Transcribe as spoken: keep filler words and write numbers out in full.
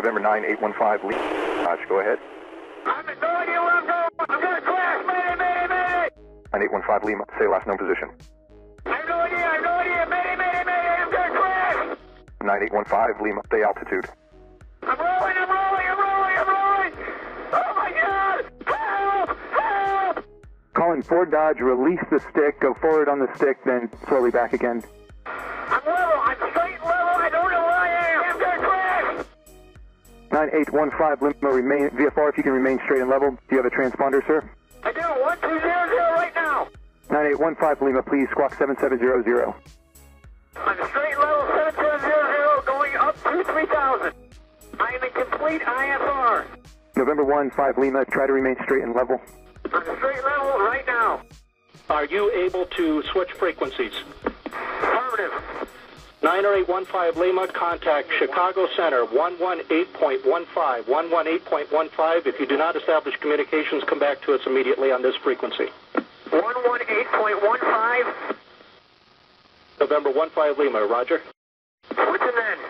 November nine eight one five, lead. Dodge, go ahead. I have no idea where I'm going. I'm going to crash. Mayday, mayday, mayday. nine eight one five, Lima. Say last known position. I have no idea. I have no idea. Mayday, mayday, mayday. I'm going to crash. nine eight one five, Lima. Stay altitude. I'm rolling. I'm rolling. I'm rolling. I'm rolling. Oh, my God. Help. Help. Calling Fort Dodge. Release the stick. Go forward on the stick, then slowly back again. I'm level. I'm straight level. I don't know where I am. I'm going to crash. nine eight one five, Lima. Remain V F R if you can remain straight and level. Do you have a transponder, sir? I do. One two zero zero right now. nine eight one five, Lima. Please squawk seven seven zero zero. I'm straight level seven seven zero zero, going up to three thousand. I am in complete I F R. November one five, Lima. Try to remain straight and level. I'm straight level right now. Are you able to switch frequencies? Affirmative. nine eight one five Lima, contact Chicago Center one one eight point one five, one one eight point one five. If you do not establish communications, come back to us immediately on this frequency. one one eight point one five. November one five Lima, roger. What's the name?